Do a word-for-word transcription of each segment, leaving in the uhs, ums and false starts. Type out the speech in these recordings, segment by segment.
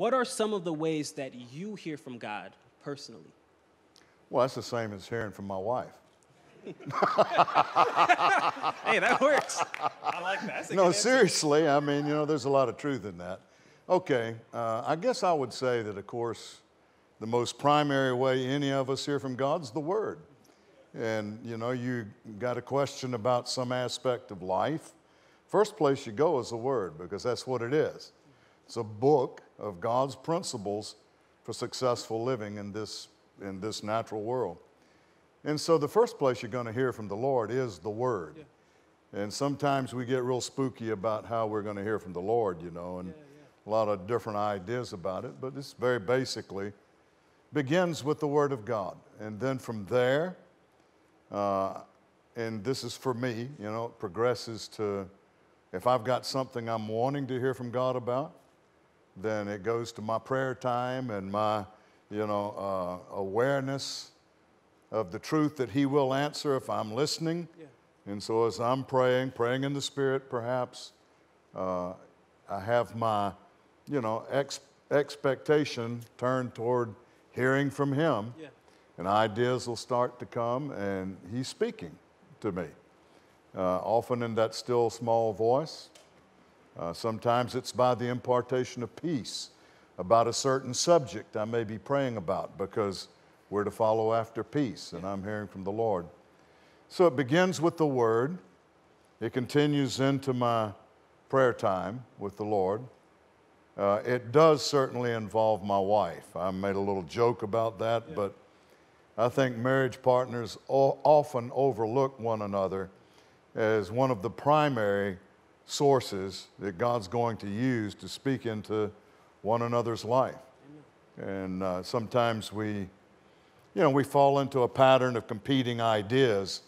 what are some of the ways that you hear from God personally? Well, that's the same as hearing from my wife. Hey, that works. I like that. That's a good answer. Seriously, I mean, you know, there's a lot of truth in that. Okay, uh, I guess I would say that, of course, the most primary way any of us hear from God's the Word. And, you know, you got a question about some aspect of life. First place you go is the Word, because that's what it is. It's a book of God's principles for successful living in this, in this natural world. And so the first place you're going to hear from the Lord is the Word. Yeah. And sometimes we get real spooky about how we're going to hear from the Lord, you know, and yeah, yeah. a lot of different ideas about it. But this very basically begins with the Word of God. And then from there, uh, and this is for me, you know, it progresses to if I've got something I'm wanting to hear from God about, then it goes to my prayer time and my, you know, uh, awareness of the truth that He will answer if I'm listening. Yeah. And so as I'm praying, praying in the Spirit perhaps, uh, I have my, you know, ex expectation turned toward hearing from Him. Yeah. And ideas will start to come, and He's speaking to me, uh, often in that still small voice. Uh, sometimes it's by the impartation of peace about a certain subject I may be praying about, because we're to follow after peace, and I'm hearing from the Lord. So it begins with the Word. It continues into my prayer time with the Lord. Uh, it does certainly involve my wife. I made a little joke about that, yeah. but I think marriage partners often overlook one another as one of the primary sources that God's going to use to speak into one another's life. Amen. And uh, sometimes we... You know, we fall into a pattern of competing ideas,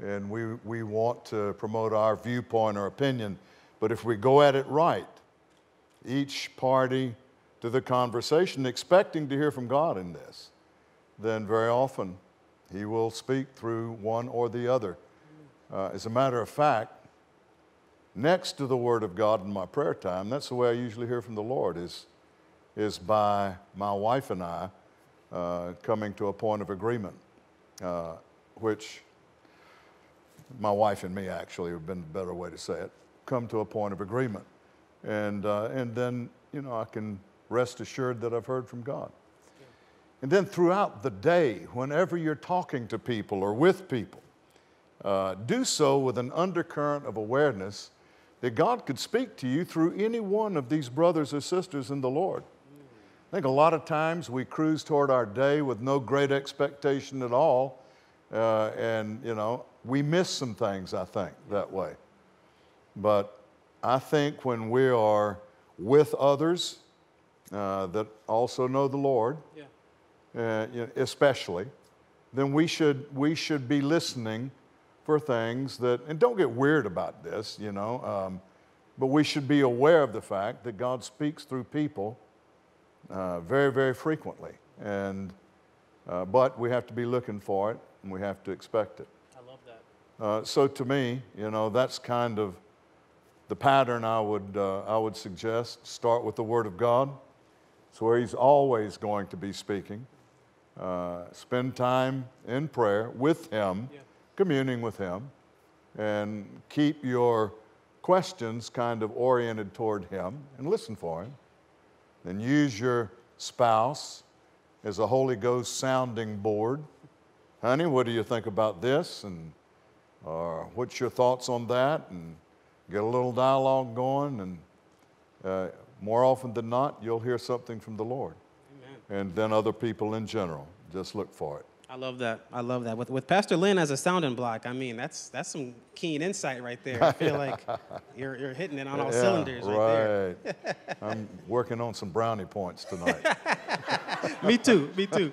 and we, we want to promote our viewpoint or opinion. But if we go at it right, each party to the conversation expecting to hear from God in this, then very often He will speak through one or the other. Uh, as a matter of fact, next to the Word of God in my prayer time, that's the way I usually hear from the Lord, is, is by my wife and I Uh, coming to a point of agreement, uh, which my wife and me actually have been the better way to say it, come to a point of agreement. And, uh, and then, you know, I can rest assured that I've heard from God. And then throughout the day, whenever you're talking to people or with people, uh, do so with an undercurrent of awareness that God could speak to you through any one of these brothers or sisters in the Lord. I think a lot of times we cruise toward our day with no great expectation at all, uh, and, you know, we miss some things, I think, that way. But I think when we are with others uh, that also know the Lord, yeah. uh, you know, especially, then we should, we should be listening for things that, and don't get weird about this, you know, um, but we should be aware of the fact that God speaks through people Uh, very, very frequently, and uh, but we have to be looking for it, and we have to expect it. I love that. Uh, so to me, you know, that's kind of the pattern I would uh, I would suggest. Start with the Word of God. It's where He's always going to be speaking. Uh, spend time in prayer with Him, yeah. communing with Him, and keep your questions kind of oriented toward Him and listen for Him. Then use your spouse as a Holy Ghost sounding board. Honey, what do you think about this? And or what's your thoughts on that? And get a little dialogue going. And uh, more often than not, you'll hear something from the Lord. Amen. And then other people in general. Just look for it. I love that. I love that. With, with Pastor Lynn as a sounding block, I mean, that's that's some keen insight right there. I feel like you're, you're hitting it on all yeah, cylinders right, right there. I'm working on some brownie points tonight. Me too. Me too.